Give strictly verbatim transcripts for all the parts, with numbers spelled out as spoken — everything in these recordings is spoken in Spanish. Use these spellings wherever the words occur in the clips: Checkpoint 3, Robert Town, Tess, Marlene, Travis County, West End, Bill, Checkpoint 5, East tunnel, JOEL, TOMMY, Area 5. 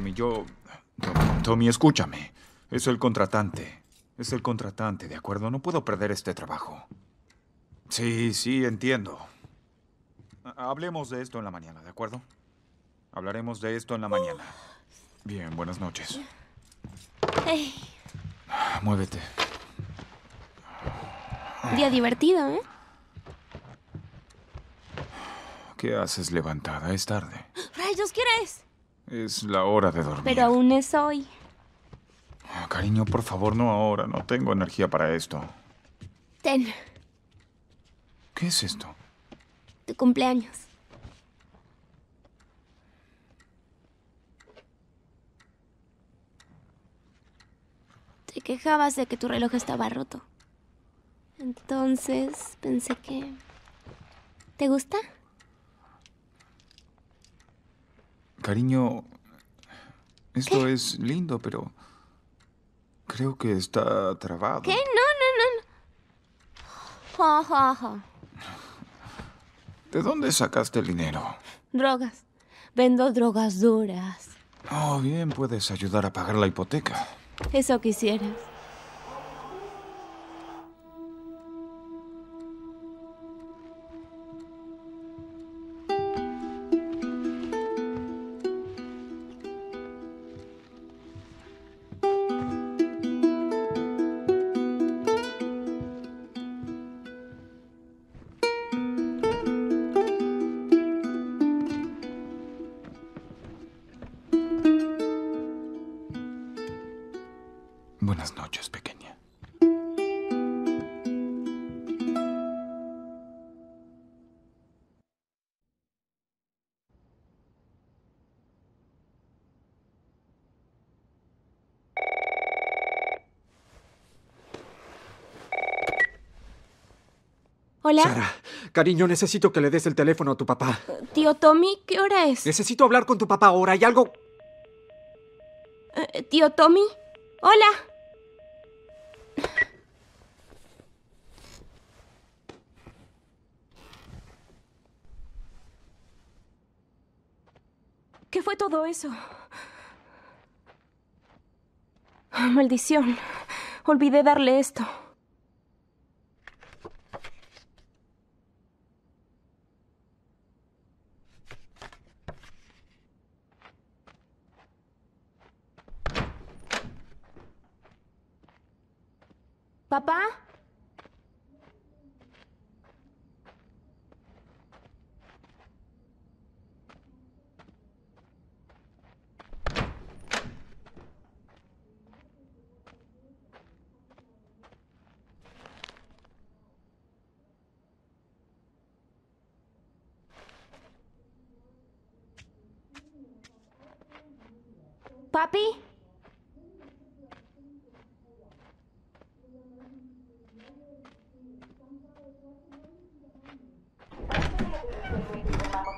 Tommy, yo... Tommy, Tommy, escúchame. Es el contratante. Es el contratante, ¿de acuerdo? No puedo perder este trabajo. Sí, sí, entiendo. Hablemos de esto en la mañana, ¿de acuerdo? Hablaremos de esto en la mañana. Bien, buenas noches. Hey. Muévete. Día divertido, ¿eh? ¿Qué haces levantada? Es tarde. ¡Rayos, qué eres! Es la hora de dormir. Pero aún es hoy. Cariño, por favor, no ahora. No tengo energía para esto. Ten. ¿Qué es esto? Tu cumpleaños. Te quejabas de que tu reloj estaba roto. Entonces pensé que... ¿Te gusta? Cariño, esto ¿Qué? Es lindo, pero... Creo que está trabado. ¿Qué? No, no, no. Ja, ja, ja. ¿De dónde sacaste el dinero? Drogas. Vendo drogas duras. Oh, bien, puedes ayudar a pagar la hipoteca. Eso quisieras. Buenas noches, pequeña. Hola. Sara, cariño, necesito que le des el teléfono a tu papá. Uh, tío Tommy, ¿qué hora es? Necesito hablar con tu papá ahora. Hay algo... Uh, tío Tommy, hola. ¿Qué fue todo eso? Oh, maldición. Olvidé darle esto. ¿Papá? ¿Papi?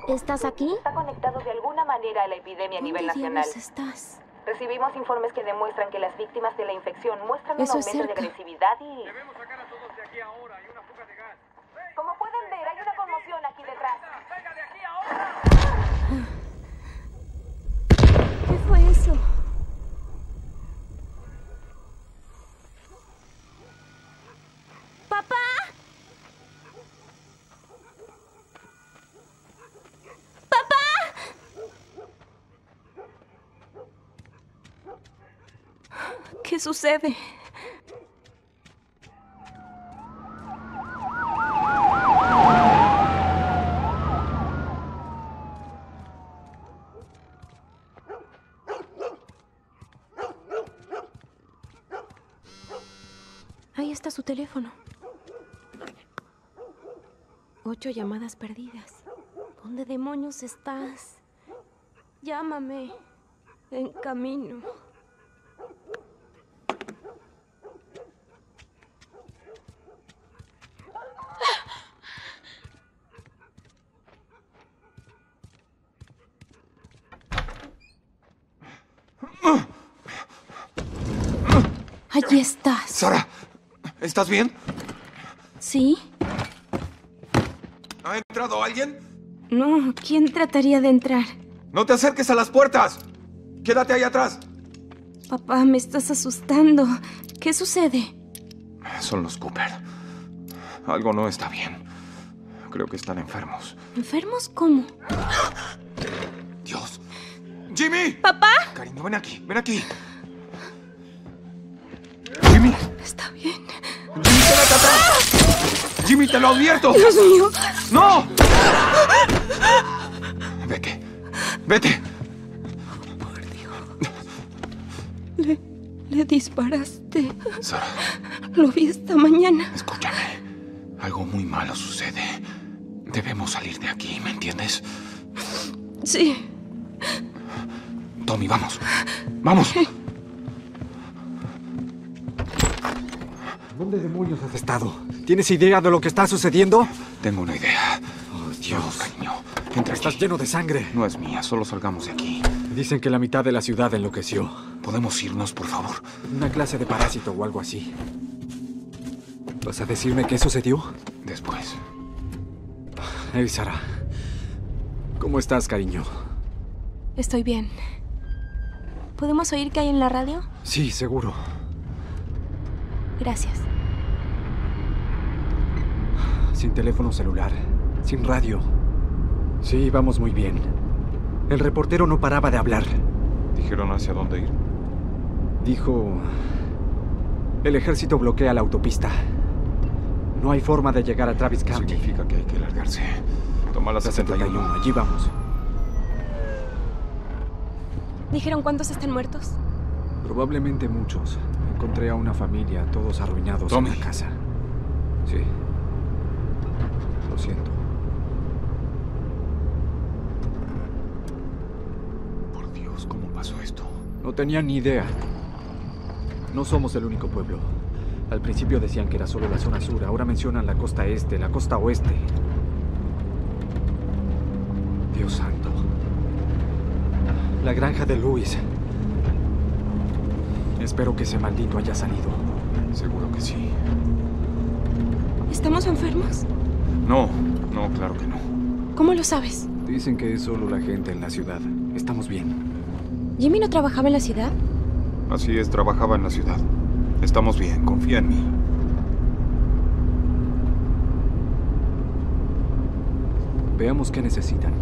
¿Estás aquí? Está conectado de alguna manera a la epidemia a nivel nacional. ¿Dónde estás? Recibimos informes que demuestran que las víctimas de la infección muestran un aumento de agresividad y... Debemos sacar a todos de aquí ahora. Hay una fuga de gas. Como pueden ver, hay una conmoción aquí detrás. ¡Salga de aquí ahora! Eso. ¡Papá! ¡Papá! ¿Qué sucede? Su teléfono. Ocho llamadas perdidas. ¿Dónde demonios estás? Llámame. En camino. Allí estás. Sara. ¿Estás bien? Sí. ¿Ha entrado alguien? No, ¿quién trataría de entrar? ¡No te acerques a las puertas! ¡Quédate ahí atrás! Papá, me estás asustando. ¿Qué sucede? Son los Cooper. Algo no está bien. Creo que están enfermos. ¿Enfermos? ¿Cómo? ¡Dios! ¡Jimmy! ¿Papá? Cariño, ven aquí, ven aquí. ¡Jimmy! Está bien. ¡Jimmy, quédate atrás! ¡Jimmy, te lo advierto! ¡Dios mío! ¡No! Vete. Vete. Oh, por Dios. Le, le disparaste. Sara. Lo vi esta mañana. Escúchame. Algo muy malo sucede. Debemos salir de aquí, ¿me entiendes? Sí. Tommy, vamos. Vamos. ¿Qué? ¿Dónde demonios has estado? ¿Tienes idea de lo que está sucediendo? Tengo una idea. Oh, Dios, cariño. Entra aquí. Estás lleno de sangre. No es mía, solo salgamos de aquí. Dicen que la mitad de la ciudad enloqueció. ¿Podemos irnos, por favor? Una clase de parásito o algo así. ¿Vas a decirme qué sucedió? Después. Hey, Sara. ¿Cómo estás, cariño? Estoy bien. ¿Podemos oír qué hay en la radio? Sí, seguro. Gracias. Sin teléfono celular, sin radio. Sí, vamos muy bien. El reportero no paraba de hablar. ¿Dijeron hacia dónde ir? Dijo... El ejército bloquea la autopista. No hay forma de llegar a Travis County. Significa que hay que largarse. Toma la setenta y uno. Allí vamos. ¿Dijeron cuántos están muertos? Probablemente muchos. Encontré a una familia, todos arruinados, Tommy, en la casa. Sí. Lo siento. Por Dios, ¿cómo pasó esto? No tenía ni idea. No somos el único pueblo. Al principio decían que era solo la zona sur. Ahora mencionan la costa este, la costa oeste. Dios santo. La granja de Luis. Espero que ese maldito haya salido. Seguro que sí. ¿Estamos enfermos? No, no, claro que no. ¿Cómo lo sabes? Dicen que es solo la gente en la ciudad. Estamos bien. ¿Jimmy no trabajaba en la ciudad? Así es, trabajaba en la ciudad. Estamos bien, confía en mí. Veamos qué necesitan.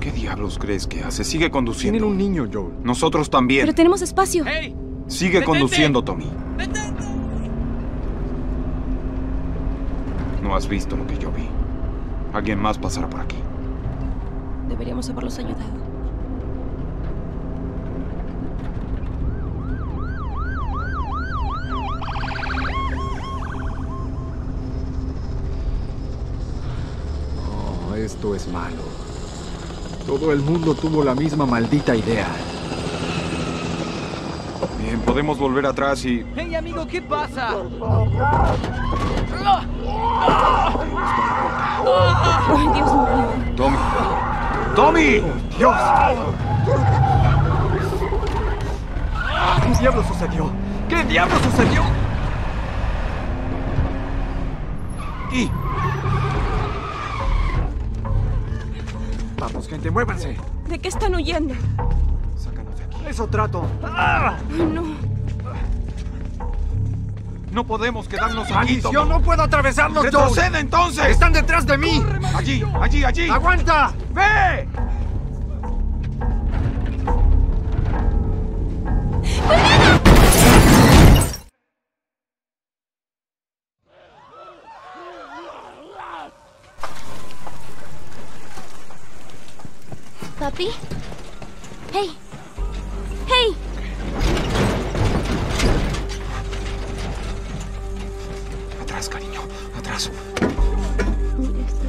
¿Qué diablos crees que hace? Sigue conduciendo. Tienen un niño, Joel. Nosotros también. Pero tenemos espacio. ¡Hey! Sigue Detente. conduciendo, Tommy. Detente. No has visto lo que yo vi. Alguien más pasará por aquí. Deberíamos haberlos ayudado. Esto es malo. Todo el mundo tuvo la misma maldita idea. Bien, podemos volver atrás y... ¡Hey, amigo! ¿Qué pasa? ¡Ay, Dios mío! ¡Tommy! ¡Tommy! ¡Dios! ¿Qué diablo sucedió? ¿Qué diablo sucedió? Y... Vamos, gente, muévanse. ¿De qué están huyendo? Sácanos de aquí. Eso trato. ¡Ah! No. No podemos quedarnos aquí. Yo no puedo atravesarlos. ¡Retrocede, entonces! ¡Están detrás de mí! ¡Allí, allí, allí! ¡Aguanta! ¡Ve! ¿Papi? ¡Hey! ¡Hey! Atrás, cariño. Atrás. Mira esto.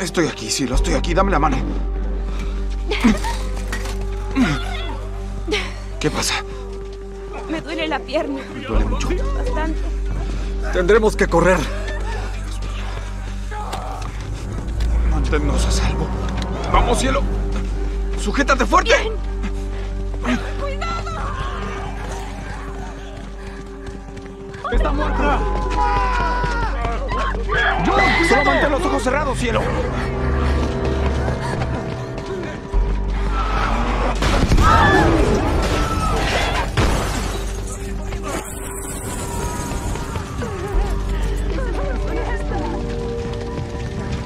Estoy aquí, sí, lo estoy aquí. Dame la mano. ¿Qué pasa? Me duele la pierna. Me duele mucho. Bastante. Tendremos que correr. Manténnos a salvo. ¡Vamos, cielo! ¡Sujétate fuerte! Bien. ¡Cuidado! ¡Está muerta! ¡Joel! ¡Solo mantén los ojos cerrados, cielo!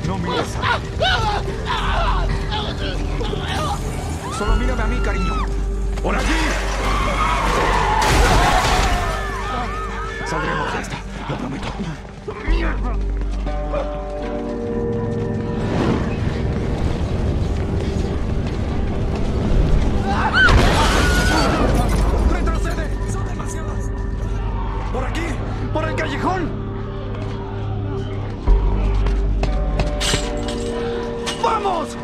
No mires. Solo mírame a mí, cariño. ¡Por aquí! Saldremos de esta, lo prometo. ¡Mierda! ¡Retrocede! ¡Son demasiadas! ¡Por aquí! ¡Por el callejón! ¡Vamos!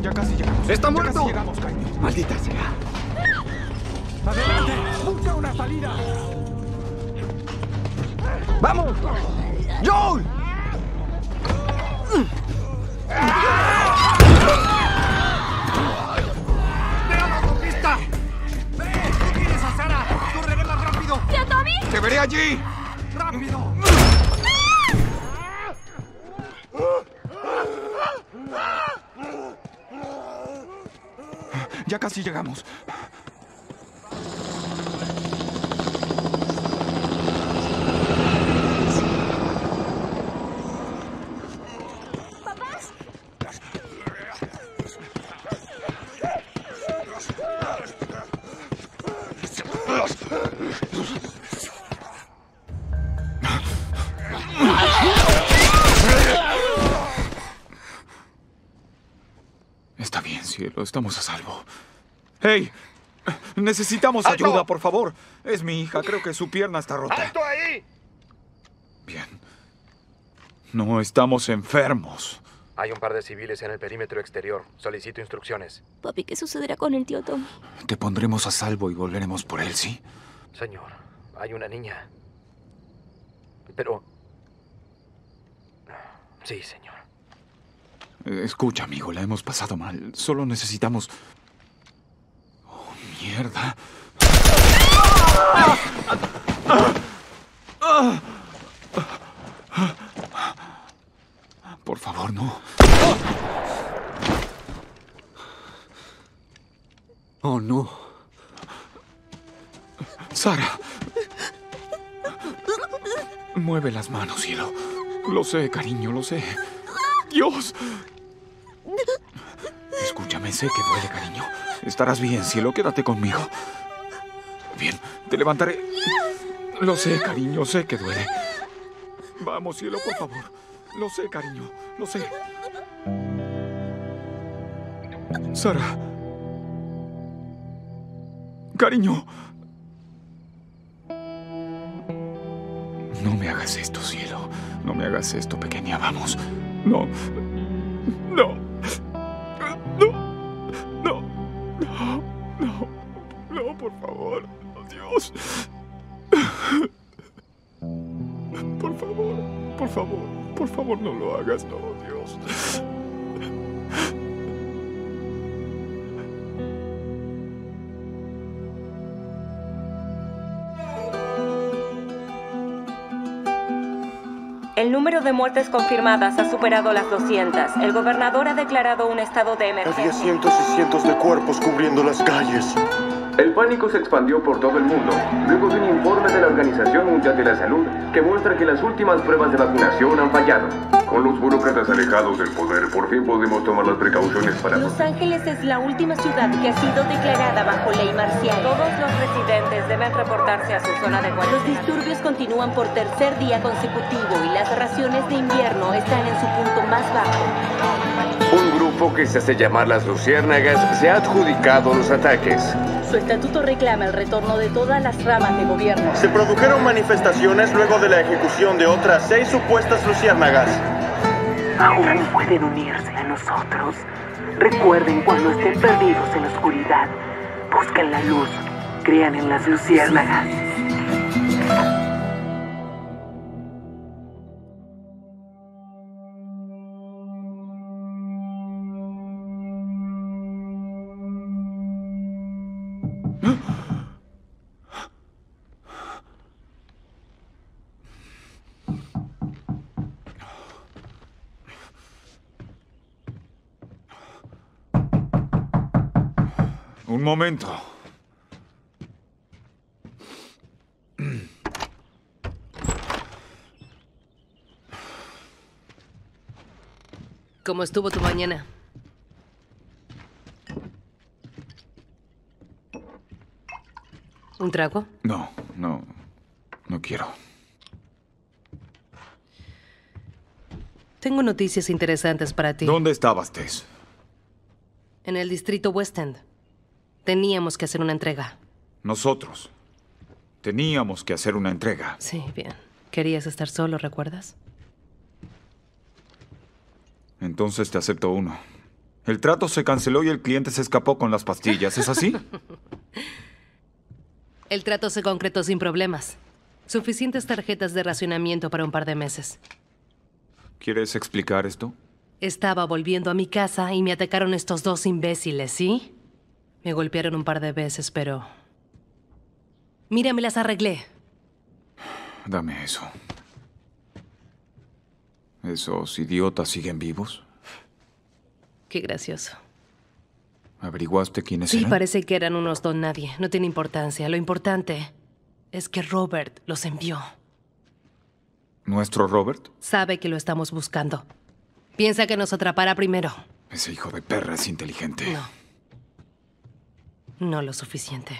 Ya casi llegamos. ¡Está muerto! Casi llegamos, cariño. ¡Maldita sea! ¡Adelante! ¡Busca una salida! ¡Vamos! ¡Joel! ¡Veamos la pista! ¡Ve! ¡Tú tienes a Sara! ¡Correré más rápido! ¿Tío Tommy? ¡Te veré allí! ¡Rápido! Ya casi llegamos. Estamos a salvo. ¡Hey! Necesitamos ¡Alto! Ayuda, por favor. Es mi hija. Creo que su pierna está rota. ¡Alto ahí! Bien. No estamos enfermos. Hay un par de civiles en el perímetro exterior. Solicito instrucciones. Papi, ¿qué sucederá con el tío Tom? Te pondremos a salvo y volveremos por él, ¿sí? Señor, hay una niña. Pero... Sí, señor. Escucha, amigo, la hemos pasado mal. Solo necesitamos... ¡Oh, mierda! Por favor, no. Oh, no. Sara. Mueve las manos, cielo. Lo sé, cariño, lo sé. ¡Dios! Escúchame, sé que duele, cariño. Estarás bien, cielo, quédate conmigo. Bien, te levantaré. Lo sé, cariño, sé que duele. Vamos, cielo, por favor. Lo sé, cariño, lo sé. Sara. Cariño. No me hagas esto, cielo. No me hagas esto, pequeña, vamos. No. No. No, no, no, no, no, por favor, Dios, por favor, por favor, por favor no lo hagas, no, Dios. El número de muertes confirmadas ha superado las doscientas. El gobernador ha declarado un estado de emergencia. Había cientos y cientos de cuerpos cubriendo las calles. El pánico se expandió por todo el mundo, luego de un informe de la Organización Mundial de la Salud que muestra que las últimas pruebas de vacunación han fallado. Con los burócratas alejados del poder, por fin podemos tomar las precauciones para... Los Ángeles es la última ciudad que ha sido declarada bajo ley marcial. Todos los residentes deben reportarse a su zona de guardia. Los disturbios continúan por tercer día consecutivo y las raciones de invierno están en su punto más bajo. Un grupo que se hace llamar las Luciérnagas se ha adjudicado los ataques. Su estatuto reclama el retorno de todas las ramas de gobierno. Se produjeron manifestaciones luego de la ejecución de otras seis supuestas Luciérnagas. Aún pueden unirse a nosotros. Recuerden, cuando estén perdidos en la oscuridad, busquen la luz, crean en las luciérnagas. Un momento. ¿Cómo estuvo tu mañana? ¿Un trago? No, no, no quiero. Tengo noticias interesantes para ti. ¿Dónde estabas, Tess? En el distrito West End. Teníamos que hacer una entrega. Nosotros. Teníamos que hacer una entrega. Sí, bien. Querías estar solo, ¿recuerdas? Entonces te acepto uno. El trato se canceló y el cliente se escapó con las pastillas. ¿Es así? El trato se concretó sin problemas. Suficientes tarjetas de racionamiento para un par de meses. ¿Quieres explicar esto? Estaba volviendo a mi casa y me atacaron estos dos imbéciles, ¿sí? Me golpearon un par de veces, pero... Mira, me las arreglé. Dame eso. ¿Esos idiotas siguen vivos? Qué gracioso. ¿Averiguaste quiénes eran? Sí, parece que eran unos don nadie. No tiene importancia. Lo importante es que Robert los envió. ¿Nuestro Robert? Sabe que lo estamos buscando. Piensa que nos atrapará primero. Ese hijo de perra es inteligente. No. No lo suficiente.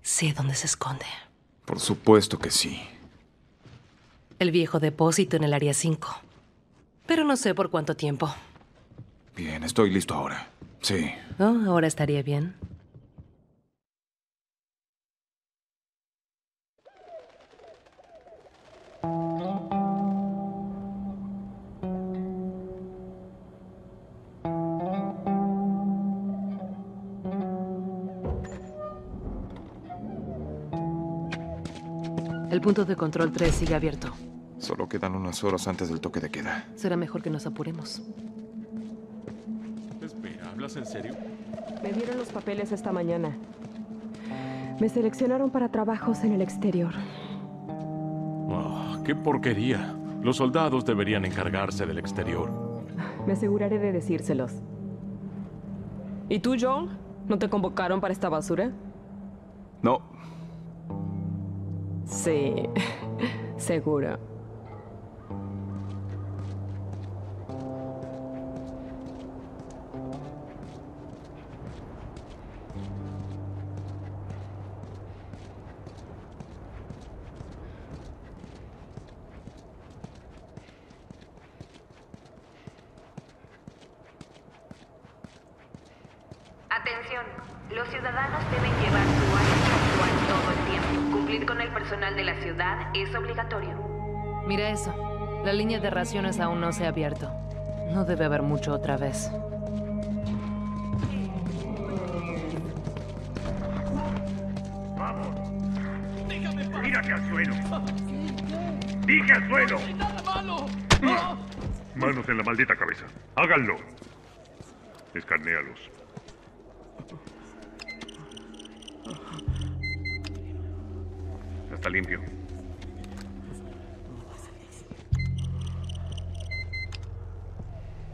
Sé dónde se esconde. Por supuesto que sí. El viejo depósito en el área cinco. Pero no sé por cuánto tiempo. Bien, estoy listo ahora. Sí. Oh, ahora estaría bien. El punto de control tres sigue abierto. Solo quedan unas horas antes del toque de queda. Será mejor que nos apuremos. Espera, ¿hablas en serio? Me dieron los papeles esta mañana. Me seleccionaron para trabajos en el exterior. Oh, ¡qué porquería! Los soldados deberían encargarse del exterior. Me aseguraré de decírselos. ¿Y tú, Joel? ¿No te convocaron para esta basura? No. Sí, seguro. Atención, los ciudadanos deben llevar su área virtual todo el tiempo. Cumplir con el personal de la ciudad es obligatorio. Mira eso. La línea de raciones aún no se ha abierto. No debe haber mucho otra vez. ¡Vamos! ¡Déjame! ¡Tírate al suelo! ¡Dije al suelo! Manos en la maldita cabeza. ¡Háganlo! Escarnéalos. Está limpio.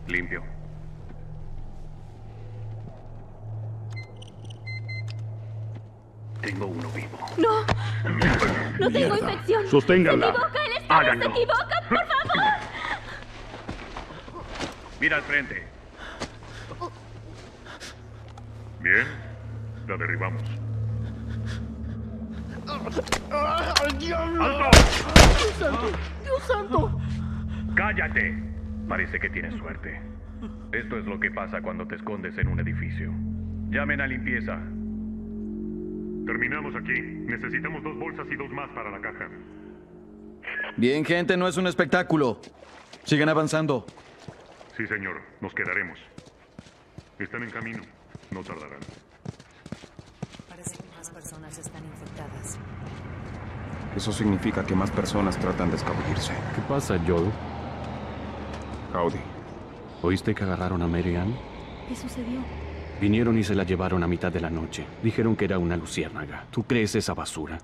Limpio. Tengo uno vivo. ¡No! ¡No tengo infección! ¡Sosténganla! ¡Se equivoca! ¡El Estado Háganlo. se equivoca! ¡Por favor! Mira al frente. Bien. La derribamos. ¡Al diablo! ¡Alto! ¡Dios santo! ¡Dios santo! ¡Cállate! Parece que tienes suerte. Esto es lo que pasa cuando te escondes en un edificio. Llamen a limpieza. Terminamos aquí. Necesitamos dos bolsas y dos más para la caja. Bien, gente, no es un espectáculo. Sigan avanzando. Sí, señor. Nos quedaremos. Están en camino. No tardarán. Parece que más personas están infectadas. Eso significa que más personas tratan de escabullirse. ¿Qué pasa, Joel? Howdy. ¿Oíste que agarraron a Mary Ann? ¿Qué sucedió? Vinieron y se la llevaron a mitad de la noche. Dijeron que era una luciérnaga. ¿Tú crees esa basura?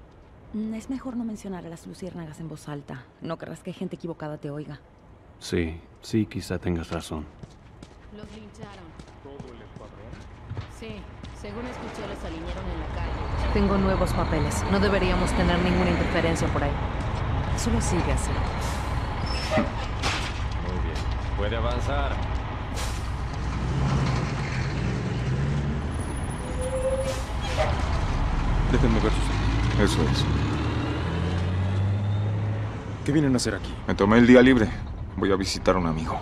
Es mejor no mencionar a las luciérnagas en voz alta. No querrás que gente equivocada te oiga. Sí, sí, quizá tengas razón. Los lincharon. ¿Todo el escuadrón? Sí, según escuché, los alinearon en la calle. Tengo nuevos papeles. No deberíamos tener ninguna interferencia por ahí. Solo sigue así. Muy bien. Puede avanzar. Déjenme ver sus... Eso es. ¿Qué vienen a hacer aquí? Me tomé el día libre. Voy a visitar a un amigo.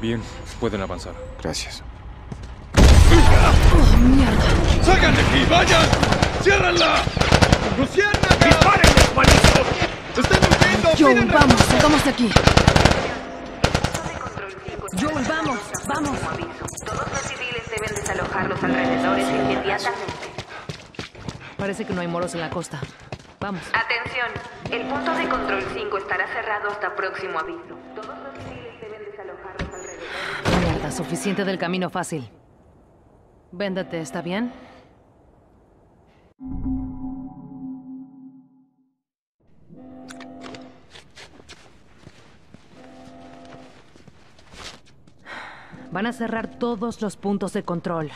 Bien, pueden avanzar. Gracias. ¡Oh, mierda! ¡Salgan de aquí! ¡Vayan! ¡Ciérranla! ¡Luciérnaga! ¡Dispárenles, maldito! ¡Están huyendo! ¡Joel, vamos! ¡Salgamos de aquí! ¡Joel, vamos! ¡Vamos! Todos los civiles deben desalojar los alrededores inmediatamente. Parece que no hay moros en la costa. Vamos. Atención. El punto de control cinco estará cerrado hasta próximo aviso. Todos los civiles deben desalojar los alrededores. Mierda, suficiente del camino fácil. Véndete, ¿está bien? Van a cerrar todos los puntos de control.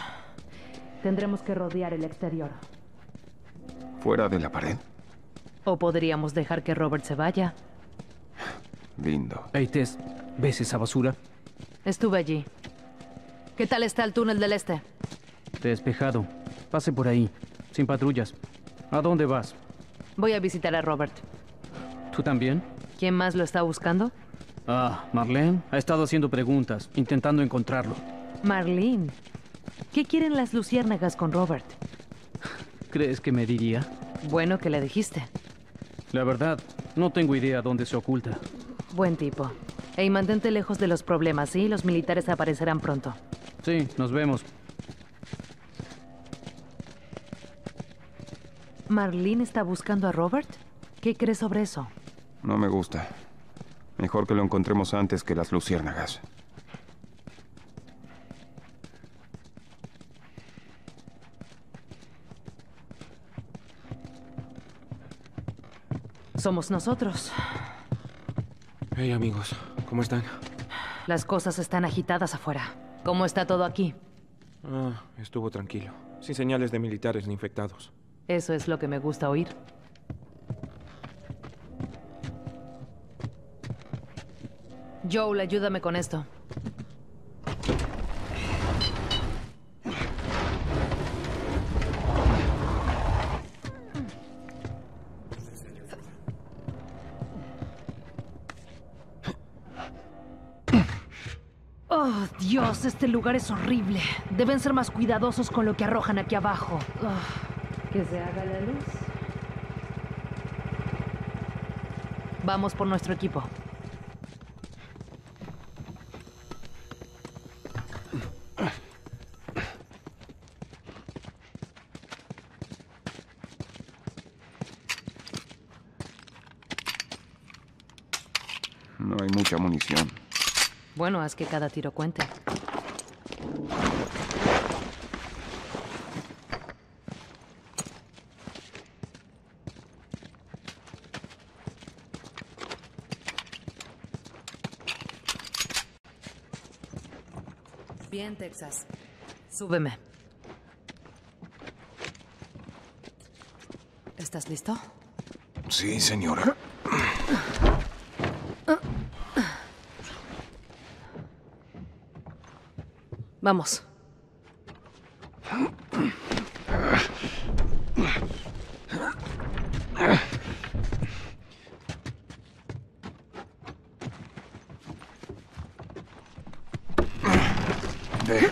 Tendremos que rodear el exterior. ¿Fuera de la pared? O podríamos dejar que Robert se vaya. Lindo. Hey, Tess, ¿ves esa basura? Estuve allí. ¿Qué tal está el túnel del este? Despejado. Pase por ahí, sin patrullas. ¿A dónde vas? Voy a visitar a Robert. ¿Tú también? ¿Quién más lo está buscando? Ah, Marlene ha estado haciendo preguntas, intentando encontrarlo. Marlene, ¿qué quieren las luciérnagas con Robert? ¿Crees que me diría? Bueno, que le dijiste. La verdad, no tengo idea dónde se oculta. Buen tipo. Ey, mantente lejos de los problemas, ¿sí? Los militares aparecerán pronto. Sí, nos vemos. ¿Marlene está buscando a Robert? ¿Qué crees sobre eso? No me gusta. Mejor que lo encontremos antes que las luciérnagas. Somos nosotros. Hey, amigos. ¿Cómo están? Las cosas están agitadas afuera. ¿Cómo está todo aquí? Ah, estuvo tranquilo. Sin señales de militares ni infectados. Eso es lo que me gusta oír. Joel, ayúdame con esto. Dios, este lugar es horrible. Deben ser más cuidadosos con lo que arrojan aquí abajo. Oh, que se haga la luz. Vamos por nuestro equipo. No hay mucha munición. Bueno, haz que cada tiro cuente. Bien, Texas. Súbeme. ¿Estás listo? Sí, señora. Vamos. De...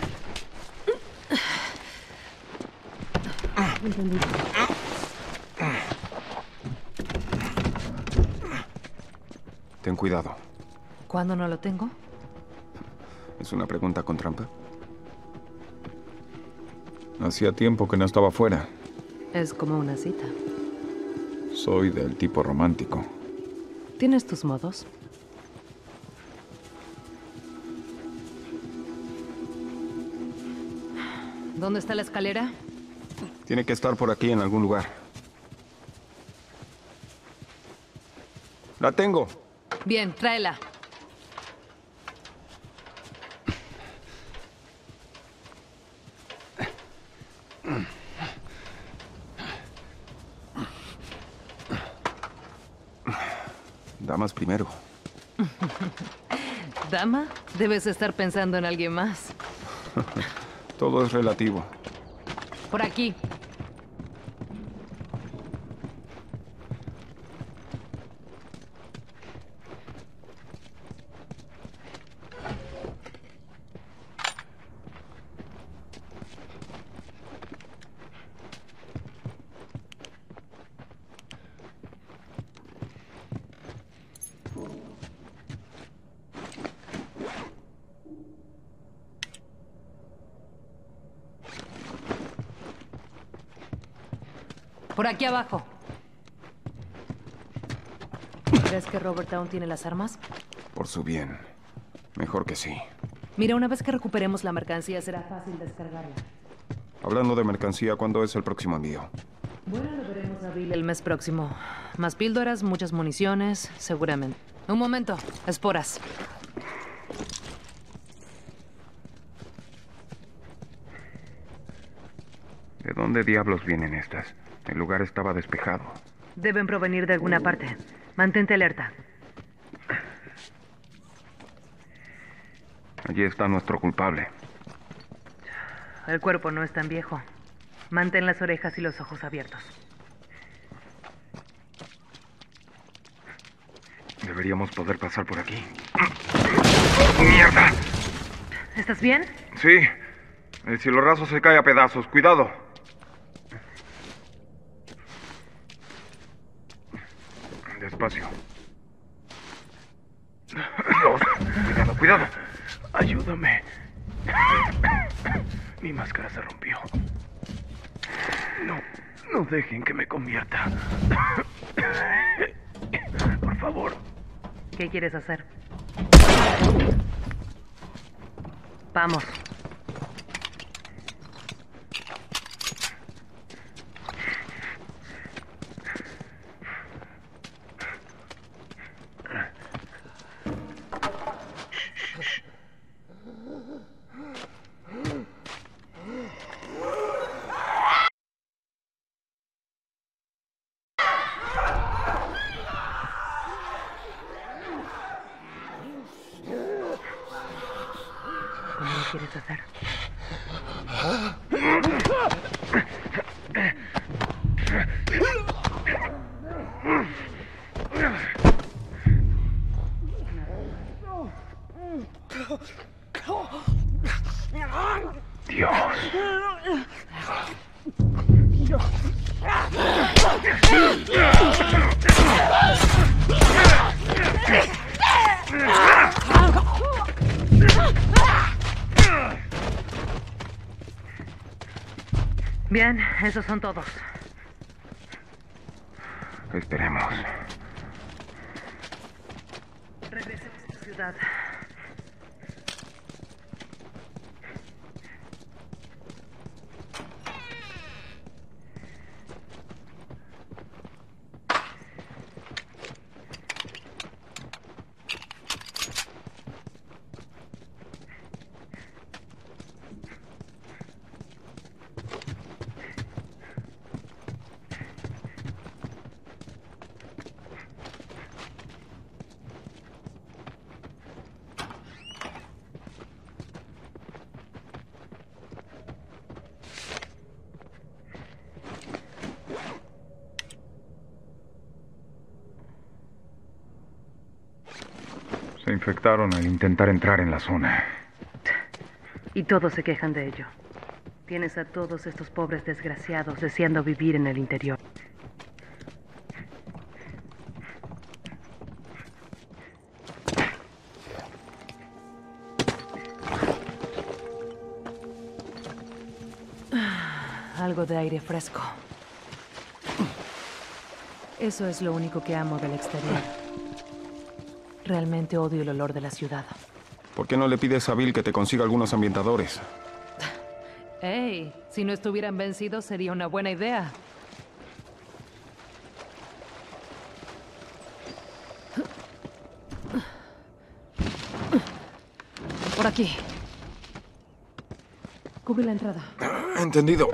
Ten cuidado. ¿Cuándo no lo tengo? ¿Es una pregunta con trampa? Hacía tiempo que no estaba fuera. Es como una cita. Soy del tipo romántico. ¿Tienes tus modos? ¿Dónde está la escalera? Tiene que estar por aquí en algún lugar. ¡La tengo! Bien, tráela. Damas primero. Dama, debes estar pensando en alguien más. Todo es relativo. Por aquí. Por aquí abajo. ¿Crees que Robert Town tiene las armas? Por su bien. Mejor que sí. Mira, una vez que recuperemos la mercancía será fácil descargarla. Hablando de mercancía, ¿cuándo es el próximo envío? Bueno, lo veremos a Bill el mes próximo. Más píldoras, muchas municiones, seguramente. Un momento. Esporas. ¿De dónde diablos vienen estas? El lugar estaba despejado. Deben provenir de alguna parte. Mantente alerta. Allí está nuestro culpable. El cuerpo no es tan viejo. Mantén las orejas y los ojos abiertos. Deberíamos poder pasar por aquí. ¡Mierda! ¿Estás bien? Sí. El cielo raso se cae a pedazos. Cuidado. Despacio. Cuidado, cuidado. Ayúdame. Mi máscara se rompió. No, no dejen que me convierta. Por favor. ¿Qué quieres hacer? Vamos. Bien, esos son todos. Esperemos. Regresemos a la ciudad. Se infectaron al intentar entrar en la zona. Y todos se quejan de ello. Tienes a todos estos pobres desgraciados deseando vivir en el interior. algo de aire fresco. Eso es lo único que amo del exterior. Realmente odio el olor de la ciudad. ¿Por qué no le pides a Bill que te consiga algunos ambientadores? ¡Ey! Si no estuvieran vencidos, sería una buena idea. Por aquí. Cubre la entrada. Entendido.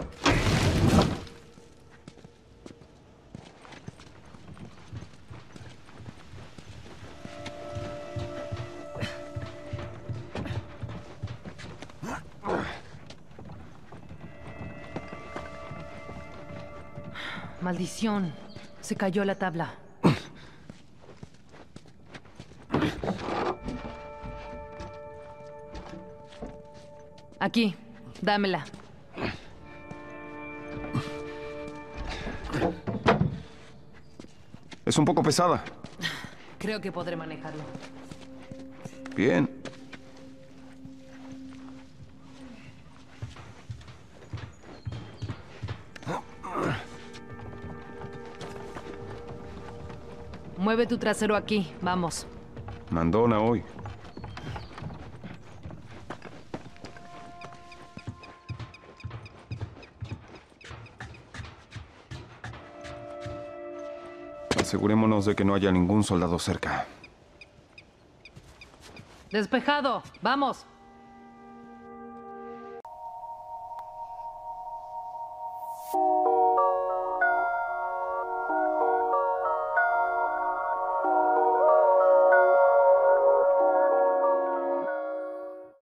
Maldición. Se cayó la tabla. Aquí, dámela. Es un poco pesada. Creo que podré manejarlo. Bien. Mueve tu trasero aquí, vamos. Mandona hoy. Asegurémonos de que no haya ningún soldado cerca. Despejado, vamos.